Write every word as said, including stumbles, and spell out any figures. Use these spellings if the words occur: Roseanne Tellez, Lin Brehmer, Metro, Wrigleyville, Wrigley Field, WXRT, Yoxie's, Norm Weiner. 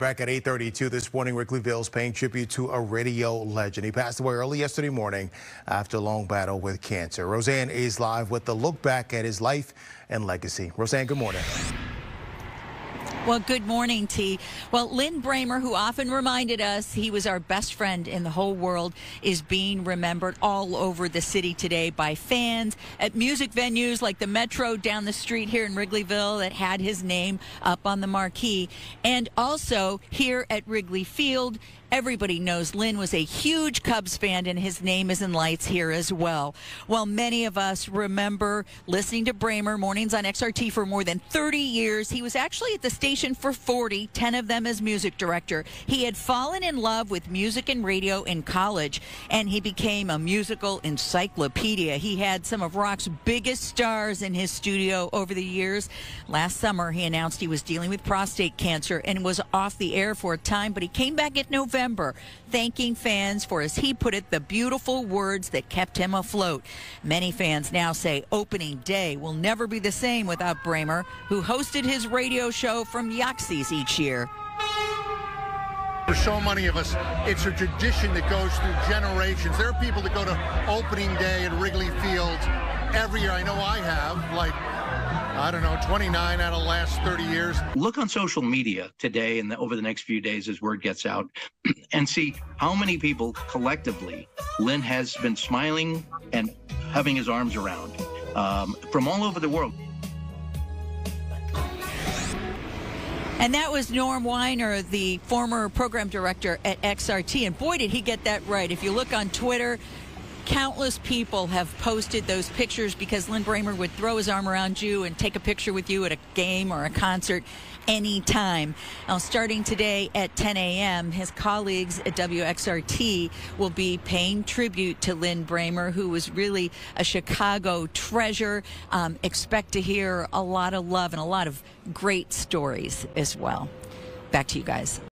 Back at eight thirty-two this morning, Wrigleyville is paying tribute to a radio legend. He passed away early yesterday morning after a long battle with cancer. Roseanne is live with the look back at his life and legacy. Roseanne, good morning. Well, good morning, T. Well, Lin Brehmer, who often reminded us he was our best friend in the whole world, is being remembered all over the city today by fans at music venues like the Metro down the street here in Wrigleyville that had his name up on the marquee. And also here at Wrigley Field, everybody knows Lin was a huge Cubs fan, and his name is in lights here as well. Well, many of us remember listening to Brehmer mornings on X R T for more than thirty years. He was actually at the station for forty, ten of them as music director. He had fallen in love with music and radio in college, and he became a musical encyclopedia. He had some of rock's biggest stars in his studio over the years. Last summer, he announced he was dealing with prostate cancer and was off the air for a time, but he came back in November, thanking fans for, as he put it, the beautiful words that kept him afloat. Many fans now say opening day will never be the same without Brehmer, who hosted his radio show from Yoxie's each year. For so many of us, it's a tradition that goes through generations. There are people that go to opening day at Wrigley Field every year. I know I have, like, I don't know, twenty-nine out of the last thirty years. Look on social media today and the, over the next few days as word gets out and see how many people collectively Lin has been smiling and having his arms around um, from all over the world. And that was Norm Weiner, the former program director at X R T. And boy, did he get that right. If you look on Twitter, countless people have posted those pictures because Lin Brehmer would throw his arm around you and take a picture with you at a game or a concert anytime. Now, starting today at ten a m, his colleagues at W X R T will be paying tribute to Lin Brehmer, who was really a Chicago treasure. Um, expect to hear a lot of love and a lot of great stories as well. Back to you guys.